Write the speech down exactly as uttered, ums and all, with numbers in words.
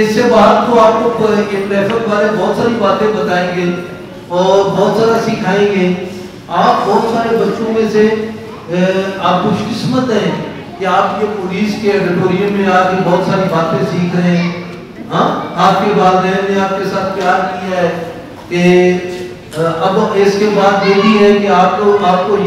इससे बाहर तो आपको ये ट्रैफिक वाले बहुत सारी बातें बताएंगे और बहुत सारा सिखाएंगे। आप बहुत सारे बच्चों में से आप खुशकिस्मत हैं कि आप ये पुलिस के ऑडिटोरियम में आके बहुत सारी बातें सीख रहे हैं। हाँ, आपके वालिदैन ने आपके साथ प्यार किया है कि अब इसके बाद ये भी है कि आप लोग आपको